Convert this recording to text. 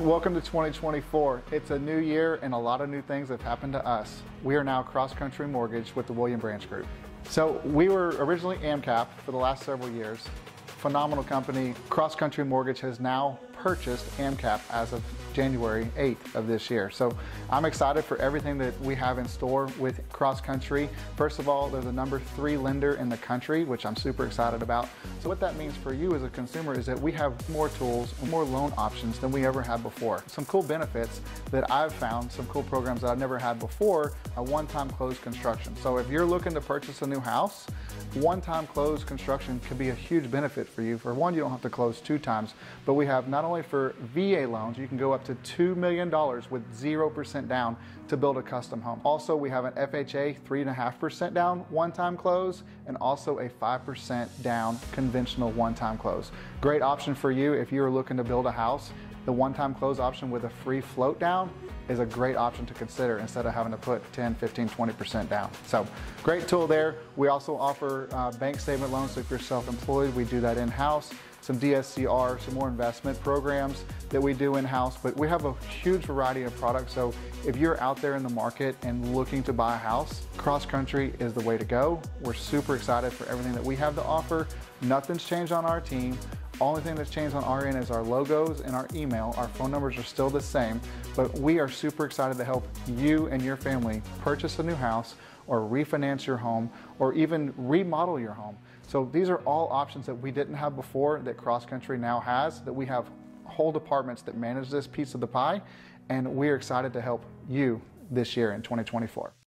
Welcome to 2024. It's a new year and a lot of new things have happened to us. We are now CrossCountry Mortgage with the William Branch Group. So we were originally AMCAP for the last several years. Phenomenal company. CrossCountry Mortgage has now purchased AMCAP as of January 8th of this year. So I'm excited for everything that we have in store with CrossCountry. First of all, they're the #3 lender in the country, which I'm super excited about. So what that means for you as a consumer is that we have more tools and more loan options than we ever had before. Some cool benefits that I've found, some cool programs that I've never had before, a one-time close construction. So if you're looking to purchase a new house, one-time close construction could be a huge benefit for you. For one, you don't have to close two times, but we have not only for VA loans, you can go up to $2 million with 0% down to build a custom home. Also, we have an FHA 3.5% down one-time close and also a 5% down conventional one-time close. Great option for you if you're looking to build a house. The one-time close option with a free float down is a great option to consider instead of having to put 10, 15, 20% down. So great tool there. We also offer bank statement loans. So if you're self-employed, we do that in-house. Some DSCR, some more investment programs that we do in-house, but we have a huge variety of products. So if you're out there in the market and looking to buy a house, CrossCountry is the way to go. We're super excited for everything that we have to offer. Nothing's changed on our team. Only thing that's changed on our end is our logos and our email. Our phone numbers are still the same, but we are super excited to help you and your family purchase a new house or refinance your home or even remodel your home. So these are all options that we didn't have before that CrossCountry now has, that we have whole departments that manage this piece of the pie, and we're excited to help you this year in 2024.